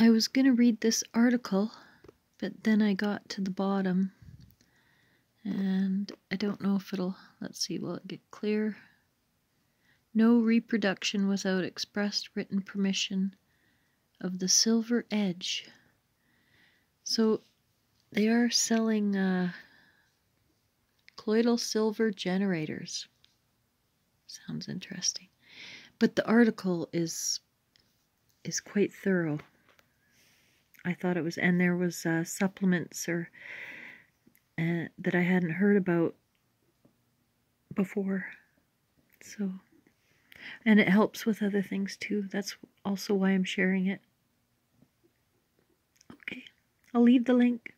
I was going to read this article, but then I got to the bottom, and I don't know if it'll, let's see, will it get clear? No reproduction without expressed written permission of the Silver Edge. So they are selling colloidal silver generators. Sounds interesting. But the article is quite thorough. I thought it was, and there was supplements or that I hadn't heard about before. So, and it helps with other things too. That's also why I'm sharing it. Okay, I'll leave the link.